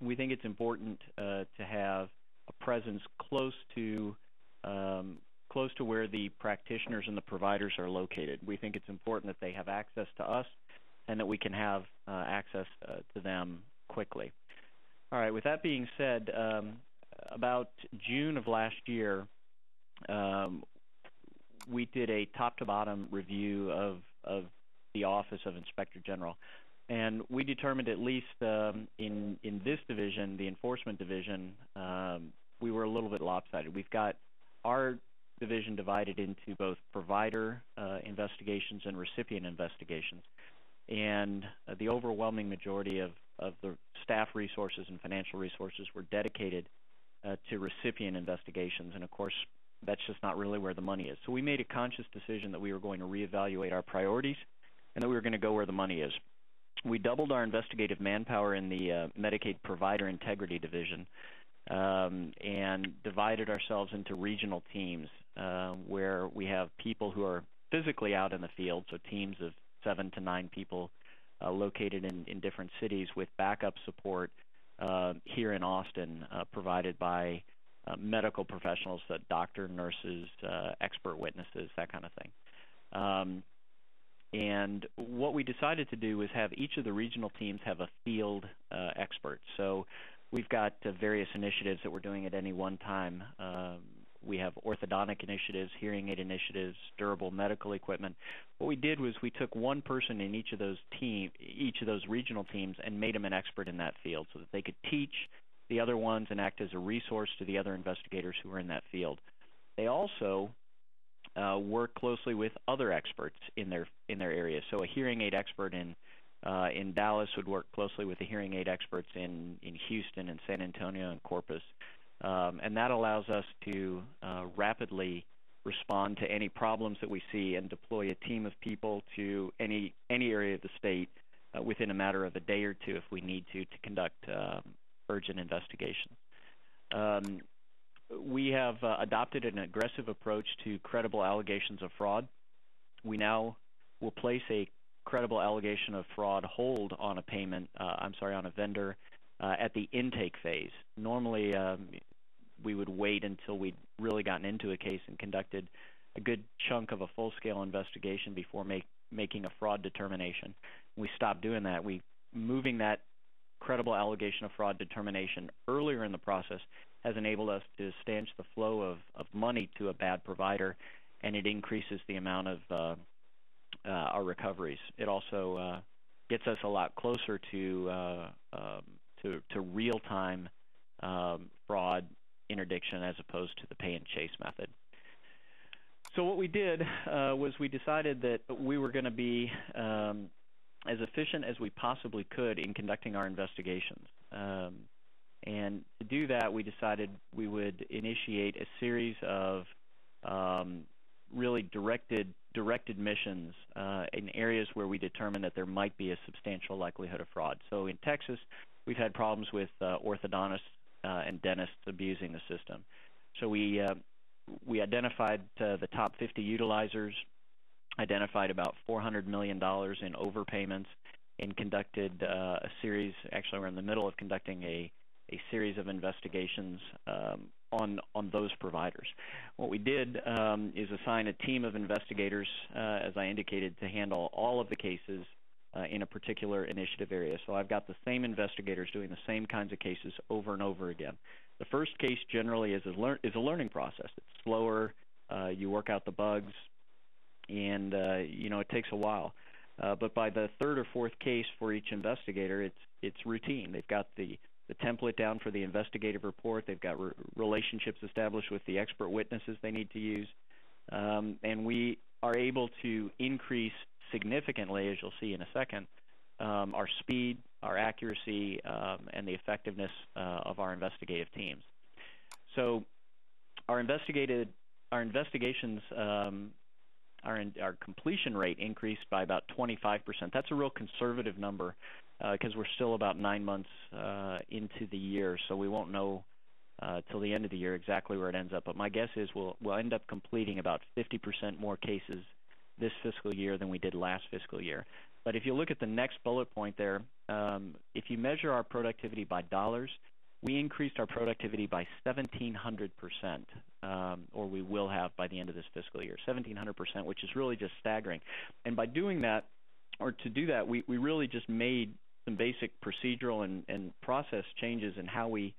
we think it's important to have a presence close to where the practitioners and the providers are located. We think it's important that they have access to us and that we can have access to them quickly. All right, with that being said, about June of last year, we did a top-to-bottom review of the Office of Inspector General, and we determined, at least in this division, the Enforcement Division, we were a little bit lopsided. We've got our division divided into both provider investigations and recipient investigations, and the overwhelming majority of the staff resources and financial resources were dedicated to recipient investigations, and of course that's just not really where the money is. So we made a conscious decision that we were going to reevaluate our priorities and that we were going to go where the money is. We doubled our investigative manpower in the Medicaid Provider Integrity Division, and divided ourselves into regional teams where we have people who are physically out in the field, so teams of 7 to 9 people located in different cities with backup support here in Austin provided by medical professionals, that doctor, nurses, expert witnesses, that kind of thing. And what we decided to do was have each of the regional teams have a field expert. So we've got various initiatives that we're doing at any one time. We have orthodontic initiatives, hearing aid initiatives, durable medical equipment. What we did was we took one person in each of those regional teams and made them an expert in that field so that they could teach the other ones and act as a resource to the other investigators who are in that field. They also work closely with other experts in their area. So a hearing aid expert in in Dallas would work closely with the hearing aid experts in Houston and San Antonio and Corpus. And that allows us to rapidly respond to any problems that we see and deploy a team of people to any area of the state within a matter of a day or two if we need to conduct urgent investigations. We have adopted an aggressive approach to credible allegations of fraud. We now will place a credible allegation of fraud hold on a payment, on a vendor at the intake phase. Normally, we would wait until we'd really gotten into a case and conducted a good chunk of a full-scale investigation before making a fraud determination. We stopped doing that. We moving that credible allegation of fraud determination earlier in the process has enabled us to stanch the flow of money to a bad provider, and it increases the amount of our recoveries. It also gets us a lot closer to real-time fraud interdiction as opposed to the pay and chase method. So what we did was we decided that we were going to be as efficient as we possibly could in conducting our investigations. And to do that, we decided we would initiate a series of really directed missions in areas where we determined that there might be a substantial likelihood of fraud. So in Texas, we've had problems with orthodontists and dentists abusing the system. So we identified the top 50 utilizers, identified about $400 million in overpayments, and conducted a series. Actually, we're in the middle of conducting a series of investigations on those providers. What we did is assign a team of investigators, as I indicated, to handle all of the cases in a particular initiative area. So I've got the same investigators doing the same kinds of cases over and over again. The first case generally is a learning process. It's slower. You work out the bugs, and it takes a while. But by the third or fourth case for each investigator, it's routine. They've got the template down for the investigative report. They've got relationships established with the expert witnesses they need to use. And we are able to increase significantly, as you'll see in a second, our speed, our accuracy, and the effectiveness of our investigative teams. So our completion rate increased by about 25%. That's a real conservative number because we're still about 9 months into the year, so we won't know till the end of the year exactly where it ends up. But my guess is we'll end up completing about 50% more cases this fiscal year than we did last fiscal year. But if you look at the next bullet point there, if you measure our productivity by dollars, we increased our productivity by 1,700%, or we will have by the end of this fiscal year, 1,700%, which is really just staggering. And by doing that, or to do that, we really just made some basic procedural and process changes in how we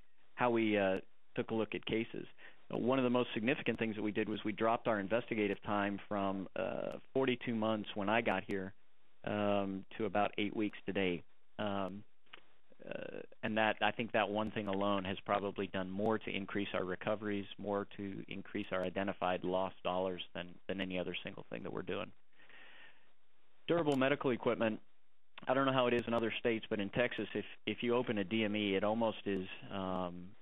took a look at cases. One of the most significant things that we did was we dropped our investigative time from 42 months when I got here to about 8 weeks today. And that, I think that one thing alone has probably done more to increase our recoveries, more to increase our identified lost dollars than any other single thing that we're doing. Durable medical equipment, I don't know how it is in other states, but in Texas, if you open a DME, it almost is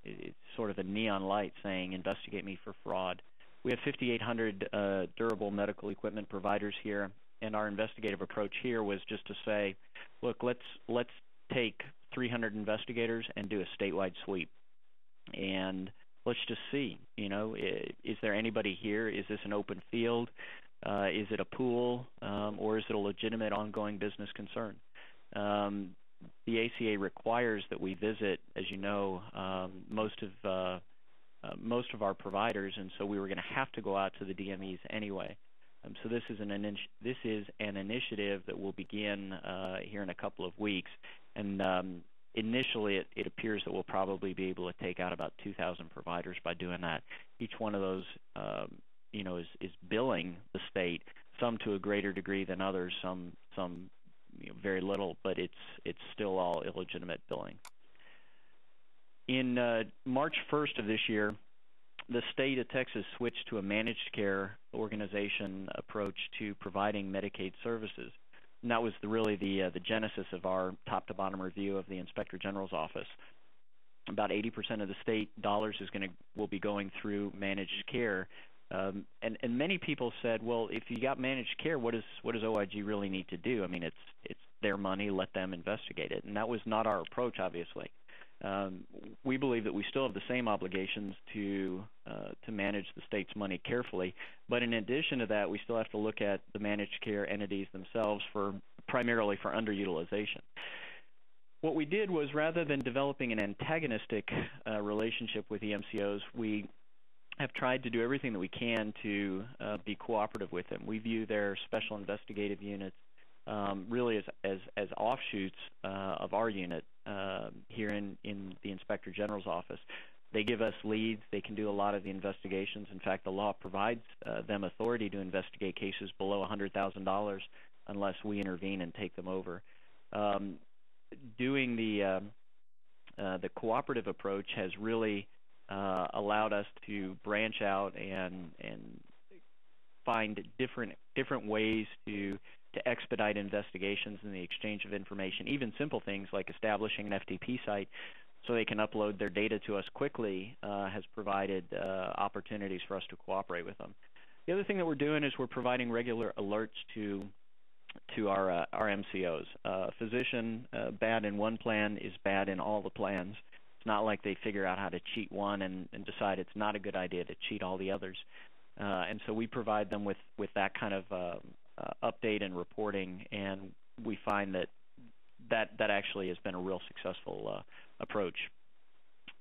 it's sort of a neon light saying, investigate me for fraud. We have 5,800 durable medical equipment providers here, and our investigative approach here was just to say, look, let's take 300 investigators and do a statewide sweep, and let's just see, is there anybody here? Is this an open field? Is it a pool, or is it a legitimate ongoing business concern? The ACA requires that we visit, as you know, most of our providers, and so we were going to have to go out to the DMEs anyway. So this is an initiative that will begin here in a couple of weeks, and initially it appears that we'll probably be able to take out about 2,000 providers by doing that. Each one of those is billing the state, some to a greater degree than others, some very little, but it's still all illegitimate billing. In March 1st of this year, the state of Texas switched to a managed care organization approach to providing Medicaid services. And that was really the genesis of our top-to-bottom review of the Inspector General's office. About 80% of the state dollars will be going through managed care. And many people said, well, if you got managed care, what does OIG really need to do? I mean, it's their money, let them investigate it. And that was not our approach, obviously. We believe that we still have the same obligations to manage the state's money carefully, but in addition to that, we still have to look at the managed care entities themselves primarily for underutilization. What we did was, rather than developing an antagonistic relationship with the MCOs, we have tried to do everything that we can to be cooperative with them. We view their special investigative units really as offshoots of our unit here in the Inspector General's office. They give us leads. They can do a lot of the investigations. In fact, the law provides them authority to investigate cases below $100,000 unless we intervene and take them over. Doing the cooperative approach has really allowed us to branch out and find different ways to expedite investigations and the exchange of information, even simple things like establishing an FTP site so they can upload their data to us quickly has provided opportunities for us to cooperate with them. The other thing that we're doing is we're providing regular alerts to our MCOs. Physician bad in one plan is bad in all the plans. It's not like they figure out how to cheat one and decide it's not a good idea to cheat all the others. And so we provide them with that kind of update and reporting, and we find that actually has been a real successful approach.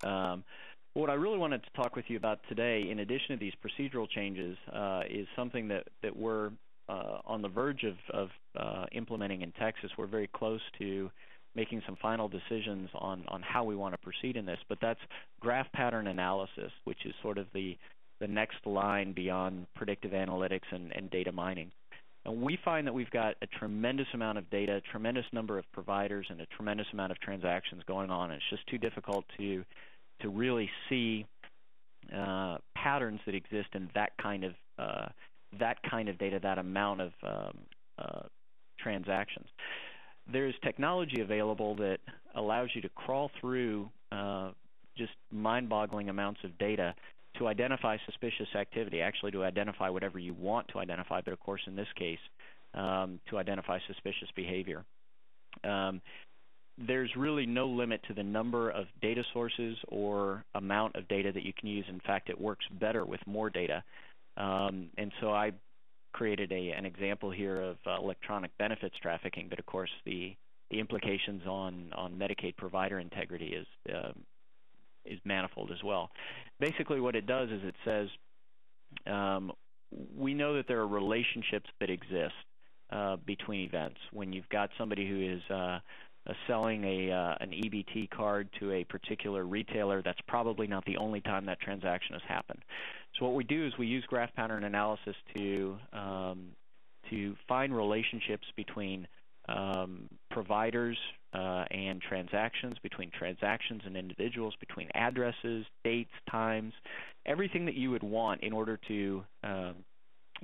What I really wanted to talk with you about today, in addition to these procedural changes, is something that we're on the verge of implementing in Texas. We're very close to making some final decisions on how we want to proceed in this, but that's graph pattern analysis, which is sort of the next line beyond predictive analytics and data mining. And we find that we've got a tremendous amount of data, a tremendous number of providers, and a tremendous amount of transactions going on. It's just too difficult to really see patterns that exist in that kind of data, that amount of transactions. There's technology available that allows you to crawl through just mind-boggling amounts of data to identify suspicious activity, actually to identify whatever you want to identify, but of course in this case to identify suspicious behavior. There's really no limit to the number of data sources or amount of data that you can use. In fact, it works better with more data. And so I created an example here of electronic benefits trafficking, but of course the implications on Medicaid provider integrity is manifold as well. Basically what it does is it says we know that there are relationships that exist between events. When you've got somebody who is selling an EBT card to a particular retailer, that's probably not the only time that transaction has happened. So what we do is we use graph pattern analysis to find relationships between providers and transactions, between transactions and individuals, between addresses, dates, times, everything that you would want in order to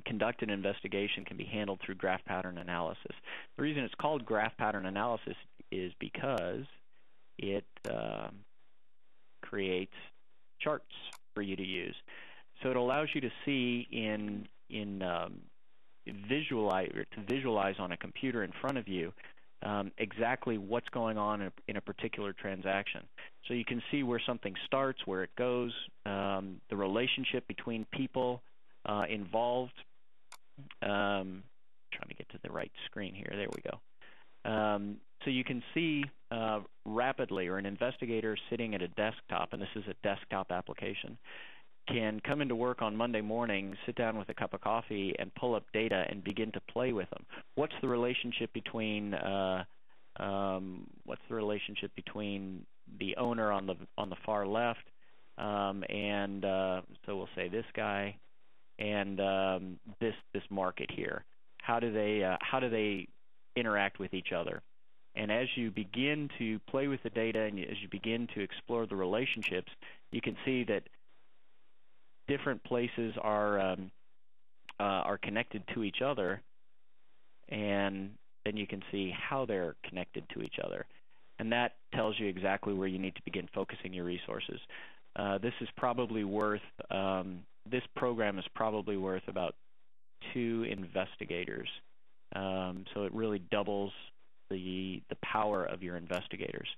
conduct an investigation can be handled through graph pattern analysis. The reason it's called graph pattern analysis is because it creates charts for you to use. So it allows you to see to visualize on a computer in front of you exactly what's going on in a particular transaction. So you can see where something starts, where it goes, the relationship between people involved. Trying to get to the right screen here. There we go. So you can see rapidly, or an investigator sitting at a desktop, and this is a desktop application, can come into work on Monday morning, sit down with a cup of coffee, and pull up data and begin to play with them. What's the relationship between the owner on the far left and so we'll say this guy and this market here? How do they interact with each other? And as you begin to play with the data and as you begin to explore the relationships, you can see that different places are connected to each other, and then you can see how they're connected to each other. And that tells you exactly where you need to begin focusing your resources. This is probably worth, this program is probably worth about 2 investigators. So it really doubles the power of your investigators.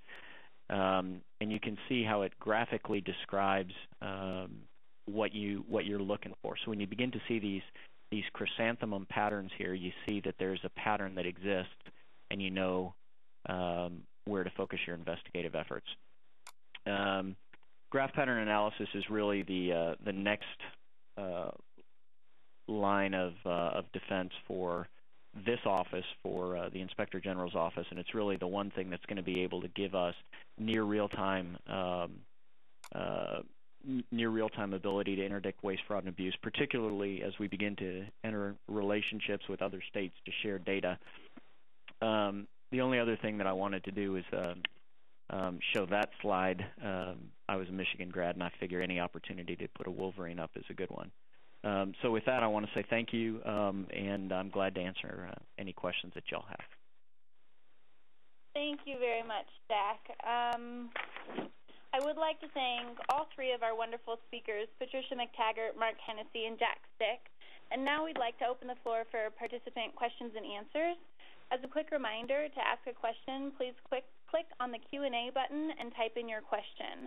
And you can see how it graphically describes what you're looking for. So when you begin to see these chrysanthemum patterns here, you see that there's a pattern that exists, and you know where to focus your investigative efforts. Graph pattern analysis is really the next line of defense for this office, for the Inspector General's office, and it's really the one thing that's going to be able to give us near real-time ability to interdict waste, fraud, and abuse, particularly as we begin to enter relationships with other states to share data. The only other thing that I wanted to do is show that slide. I was a Michigan grad, and I figure any opportunity to put a Wolverine up is a good one. So with that, I want to say thank you, and I'm glad to answer any questions that y'all have. Thank you very much, Jack. I would like to thank all 3 of our wonderful speakers, Patricia McTaggart, Mark Hennessy, and Jack Stick. And now we'd like to open the floor for participant questions and answers. As a quick reminder, to ask a question, please click on the Q&A button and type in your question.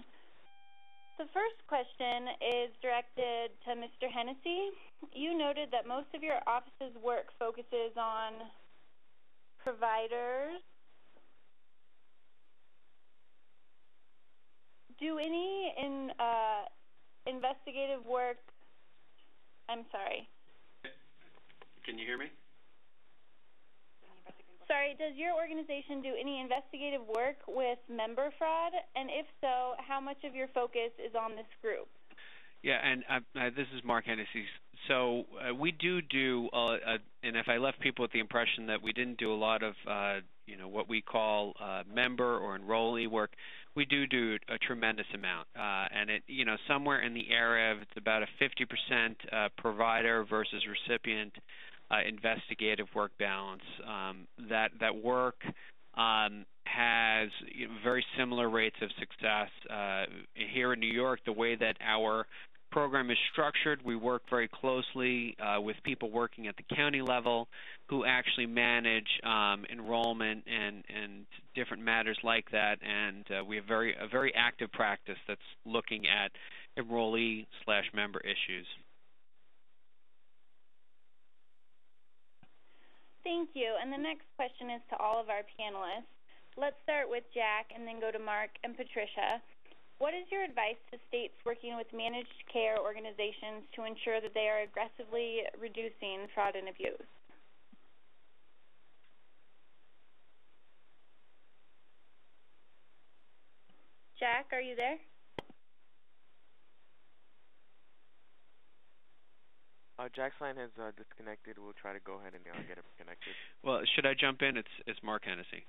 The first question is directed to Mr. Hennessy. You noted that most of your office's work focuses on providers. Do any investigative work, I'm sorry. Can you hear me? Sorry, does your organization do any investigative work with member fraud? And if so, how much of your focus is on this group? Yeah, and this is Mark Hennessy. So we do, and if I left people with the impression that we didn't do a lot of, you know, what we call member or enrollee work, we do a tremendous amount. And it, you know, somewhere in the area of it's about a 50% provider versus recipient investigative work balance. That work has very similar rates of success. Here in New York, the way that our program is structured, we work very closely with people working at the county level who actually manage enrollment and different matters like that, and we have a very active practice that's looking at enrollee/member issues. Thank you. And the next question is to all of our panelists. Let's start with Jack and then go to Mark and Patricia. What is your advice to states working with managed care organizations to ensure that they are aggressively reducing fraud and abuse? Jack, are you there? Jack's line has disconnected. We'll try to go ahead and get him connected. Well, should I jump in? It's Mark Hennessy.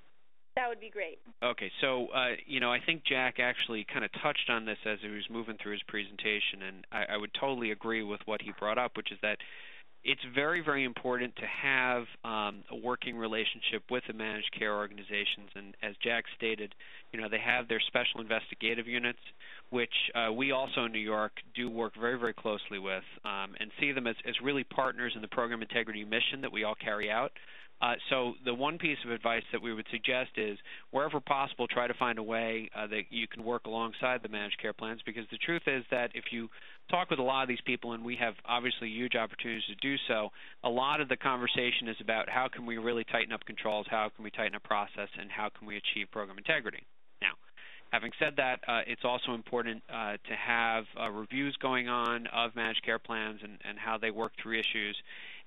That would be great. Okay, so you know, I think Jack actually kind of touched on this as he was moving through his presentation, and I would totally agree with what he brought up, which is that it's very, very important to have a working relationship with the managed care organizations. And as Jack stated, you know, they have their special investigative units, which we also in New York do work very, very closely with, and see them as really partners in the program integrity mission that we all carry out. So the one piece of advice that we would suggest is, wherever possible, try to find a way that you can work alongside the managed care plans, because the truth is that if you talk with a lot of these people, and we have obviously huge opportunities to do so, a lot of the conversation is about how can we really tighten up controls, how can we tighten up process, and how can we achieve program integrity. Now, having said that, it's also important to have reviews going on of managed care plans and how they work through issues,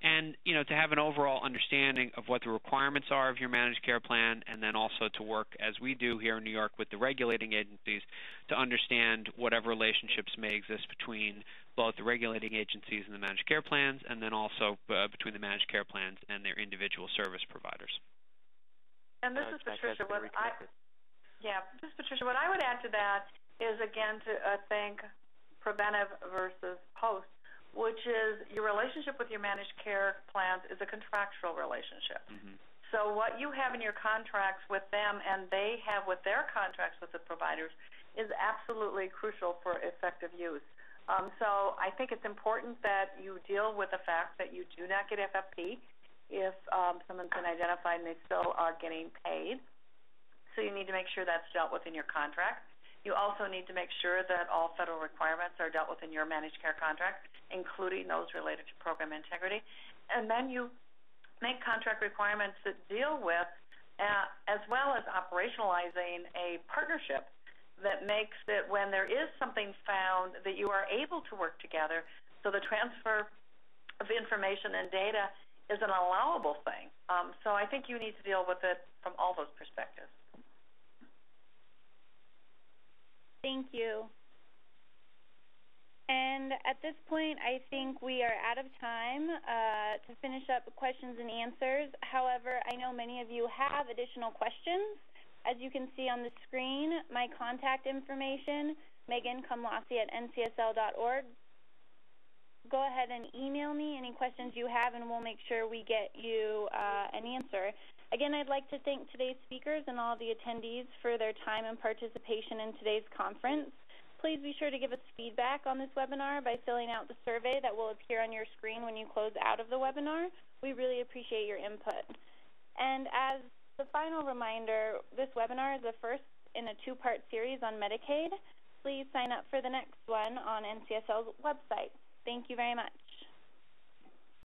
and you know, to have an overall understanding of what the requirements are of your managed care plan, and then also to work, as we do here in New York, with the regulating agencies to understand whatever relationships may exist between both the regulating agencies and the managed care plans, and then also between the managed care plans and their individual service providers. And this is Patricia. What I would add to that is, again, to think preventive versus post. which is your relationship with your managed care plans is a contractual relationship. Mm-hmm. So what you have in your contracts with them and they have with their contracts with the providers is absolutely crucial for effective use. So I think it's important that you deal with the fact that you do not get FFP if someone's been identified and they still are getting paid. So you need to make sure that's dealt with in your contract. You also need to make sure that all federal requirements are dealt with in your managed care contract, including those related to program integrity. And then you make contract requirements that deal with, as well as operationalizing a partnership that makes it when there is something found that you are able to work together, so the transfer of information and data is an allowable thing. So I think you need to deal with it from all those perspectives. Thank you. And at this point, I think we are out of time to finish up questions and answers. However, I know many of you have additional questions. As you can see on the screen, my contact information, megankomlossi@ncsl.org. Go ahead and email me any questions you have, and we'll make sure we get you an answer. Again, I'd like to thank today's speakers and all the attendees for their time and participation in today's conference. Please be sure to give us feedback on this webinar by filling out the survey that will appear on your screen when you close out of the webinar. We really appreciate your input. And as the final reminder, this webinar is the first in a two-part series on Medicaid. Please sign up for the next one on NCSL's website. Thank you very much.